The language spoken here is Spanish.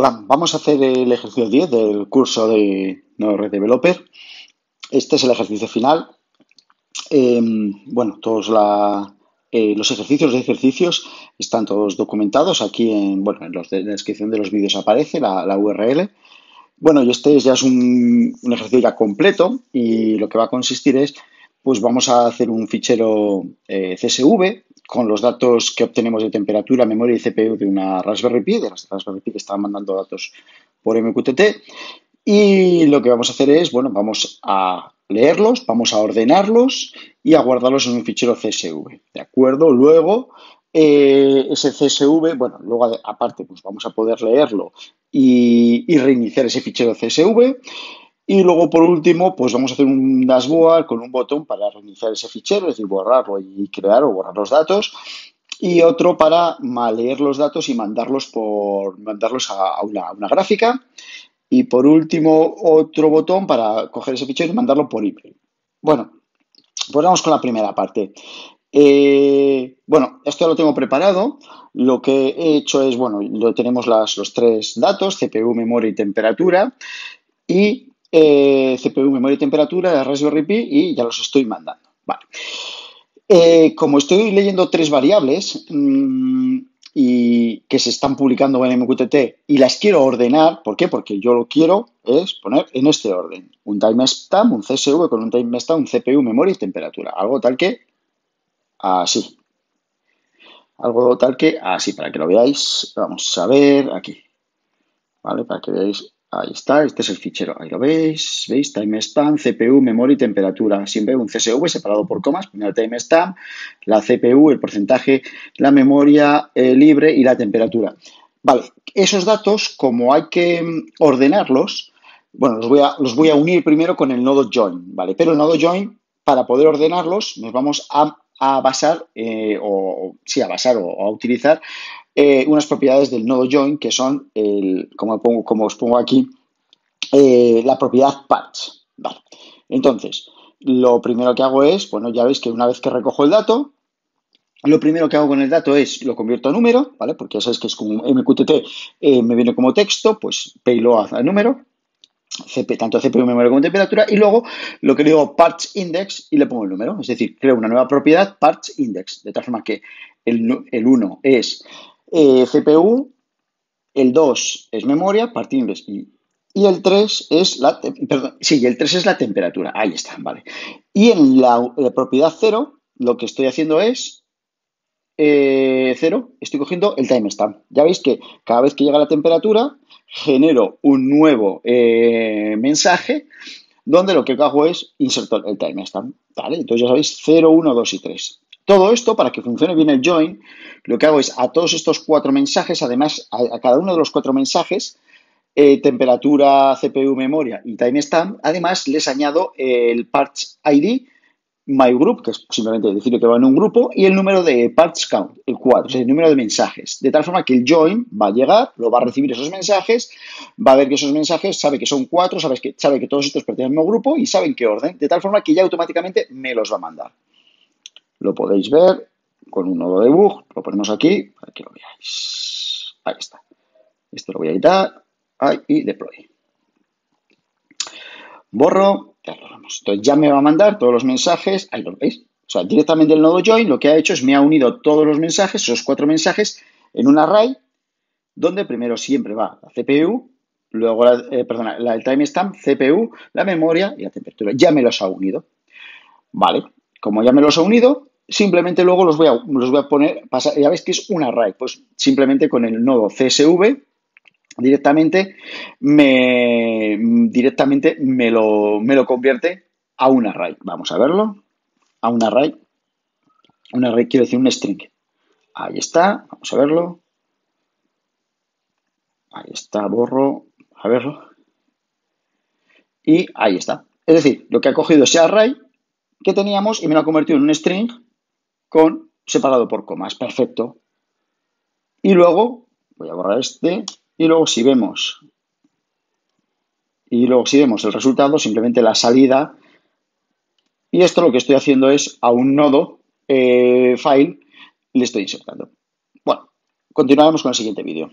Hola, vamos a hacer el ejercicio 10 del curso de Node-RED Developer. Este es el ejercicio final. Bueno, todos los ejercicios de ejercicios están todos documentados. Aquí en la descripción de los vídeos aparece la URL. Bueno, y este ya es un ejercicio ya completo y lo que va a consistir es, pues vamos a hacer un fichero CSV con los datos que obtenemos de temperatura, memoria y CPU de una Raspberry Pi, de las Raspberry Pi que estaban mandando datos por MQTT. Y lo que vamos a hacer es, bueno, vamos a leerlos, vamos a ordenarlos y a guardarlos en un fichero CSV, ¿de acuerdo? Luego, ese CSV, bueno, luego aparte, pues vamos a poder leerlo y reiniciar ese fichero CSV. Y luego, por último, pues vamos a hacer un dashboard con un botón para reiniciar ese fichero, es decir, borrarlo y crear o borrar los datos. Y otro para leer los datos y mandarlos a una gráfica. Y por último, otro botón para coger ese fichero y mandarlo por email. Bueno, pues vamos con la primera parte. Bueno, esto ya lo tengo preparado. Lo que he hecho es, bueno, tenemos los tres datos, CPU, memoria y temperatura. Y CPU, memoria y temperatura de Raspberry Pi y ya los estoy mandando. Vale. Como estoy leyendo tres variables y que se están publicando en MQTT y las quiero ordenar, ¿por qué? Porque yo lo quiero es poner en este orden. Un timestamp, un CSV con un timestamp, un CPU, memoria y temperatura. Algo tal que así. Algo tal que así, para que lo veáis. Vamos a ver aquí. Vale, para que veáis. Ahí está, este es el fichero, ahí lo veis, timestamp, CPU, memoria y temperatura, siempre un CSV separado por comas, primero timestamp, la CPU, el porcentaje, la memoria libre y la temperatura. Vale, esos datos, como hay que ordenarlos, bueno, los voy a unir primero con el nodo join, ¿vale? Pero el nodo join, para poder ordenarlos, nos vamos a utilizar unas propiedades del nodo join que son, como os pongo aquí, la propiedad parts. Vale. Entonces, lo primero que hago es, bueno, ya veis que una vez que recojo el dato, lo primero que hago con el dato es lo convierto a número, ¿vale? Porque ya sabéis que es como MQTT, me viene como texto, pues payload a número, tanto CPU, memoria como temperatura, y luego lo que le digo parts index y le pongo el número, es decir, creo una nueva propiedad parts index, de tal forma que el 1 es CPU, el 2 es memoria, parts index, y el 3 es la temperatura, ahí está, vale. Y en la propiedad 0 lo que estoy haciendo es 0, estoy cogiendo el timestamp. Ya veis que cada vez que llega la temperatura genero un nuevo mensaje donde lo que hago es insertar el timestamp, ¿vale? Entonces ya sabéis, 0, 1, 2 y 3. Todo esto, para que funcione bien el join, lo que hago es a todos estos cuatro mensajes, además a cada uno de los cuatro mensajes, temperatura, CPU, memoria y timestamp, además les añado el parts ID, my group, que es simplemente decir que va en un grupo, y el número de parts count, el 4, o sea, el número de mensajes. De tal forma que el join va a llegar, lo va a recibir esos mensajes, va a ver que esos mensajes, sabe que son 4, sabe que todos estos pertenecen al mismo grupo y sabe en qué orden. De tal forma que ya automáticamente me los va a mandar. Lo podéis ver con un nodo debug, lo ponemos aquí para que lo veáis. Ahí está. Esto lo voy a quitar. Ahí, y deploy. Borro. Entonces ya me va a mandar todos los mensajes, ahí lo veis, o sea, directamente el nodo join lo que ha hecho es me ha unido todos los mensajes, esos cuatro mensajes, en un array donde primero siempre va la CPU, luego el timestamp, CPU, la memoria y la temperatura. Ya me los ha unido. Vale, como ya me los ha unido, simplemente luego los voy a poner, ya veis que es un array, pues simplemente con el nodo CSV, directamente me lo convierte a un array. Vamos a verlo. A un array. Un array quiere decir un string. Ahí está. Vamos a verlo. Ahí está. Borro. A verlo. Y ahí está. Es decir, lo que ha cogido ese array que teníamos y me lo ha convertido en un string con separado por comas. Perfecto. Y luego voy a borrar este. Y luego si vemos el resultado, simplemente la salida, y esto lo que estoy haciendo es a un nodo file le estoy insertando. Bueno, continuaremos con el siguiente vídeo.